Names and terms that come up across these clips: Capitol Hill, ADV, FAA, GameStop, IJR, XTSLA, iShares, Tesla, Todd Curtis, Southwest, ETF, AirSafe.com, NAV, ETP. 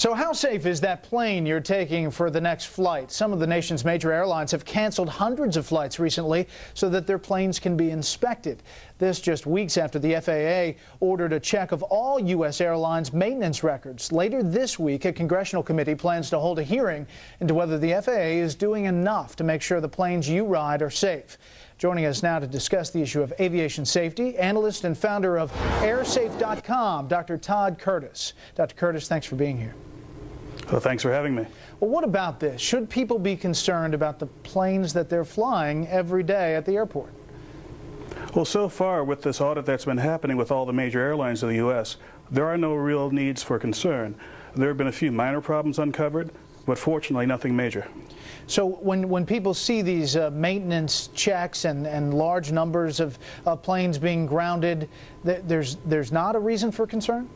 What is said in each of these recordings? So how safe is that plane you're taking for the next flight? Some of the nation's major airlines have canceled hundreds of flights recently so that their planes can be inspected. This just weeks after the FAA ordered a check of all U.S. airlines' maintenance records. Later this week, a congressional committee plans to hold a hearing into whether the FAA is doing enough to make sure the planes you ride are safe. Joining us now to discuss the issue of aviation safety, analyst and founder of AirSafe.com, Dr. Todd Curtis. Dr. Curtis, thanks for being here. Well, thanks for having me. Well, what about this? Should people be concerned about the planes that they're flying every day at the airport? Well, so far with this audit that's been happening with all the major airlines in the U.S., there are no real needs for concern. There have been a few minor problems uncovered, but fortunately nothing major. So when people see these maintenance checks and large numbers of planes being grounded, there's not a reason for concern?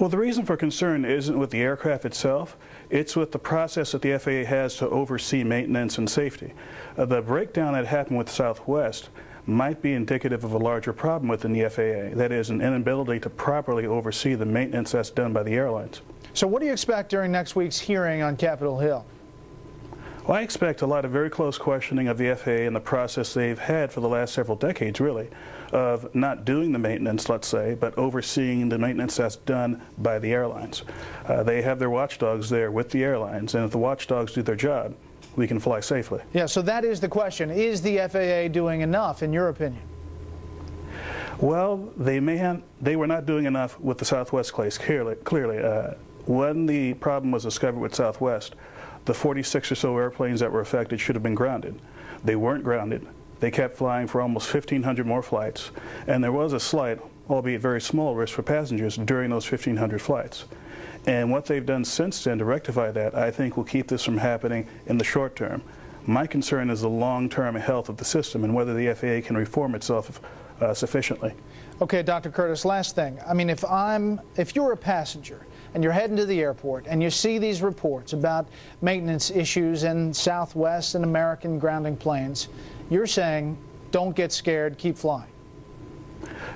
Well, the reason for concern isn't with the aircraft itself, it's with the process that the FAA has to oversee maintenance and safety. The breakdown that happened with Southwest might be indicative of a larger problem within the FAA, that is, an inability to properly oversee the maintenance that's done by the airlines. So what do you expect during next week's hearing on Capitol Hill? Well, I expect a lot of very close questioning of the FAA and the process they've had for the last several decades, really, of not doing the maintenance, let's say, but overseeing the maintenance that's done by the airlines. They have their watchdogs there with the airlines, and if the watchdogs do their job, we can fly safely. Yeah, so that is the question. Is the FAA doing enough, in your opinion? Well, they were not doing enough with the Southwest case, clearly. When the problem was discovered with Southwest, the 46 or so airplanes that were affected should have been grounded. They weren't grounded. They kept flying for almost 1,500 more flights, and there was a slight, albeit very small, risk for passengers during those 1,500 flights. And what they've done since then to rectify that, I think, will keep this from happening in the short term. My concern is the long-term health of the system and whether the FAA can reform itself sufficiently. Okay, Dr. Curtis, last thing. I mean, if you're a passenger and you're heading to the airport and you see these reports about maintenance issues and Southwest and American grounding planes, you're saying don't get scared, keep flying.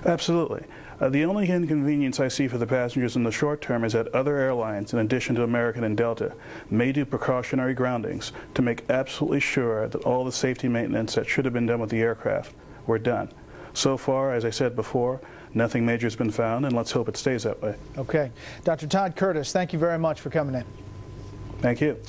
Absolutely. The only inconvenience I see for the passengers in the short term is that other airlines, in addition to American and Delta, may do precautionary groundings to make absolutely sure that all the safety maintenance that should have been done with the aircraft were done. So far, as I said before, nothing major has been found, and let's hope it stays that way. Okay. Dr. Todd Curtis, thank you very much for coming in. Thank you.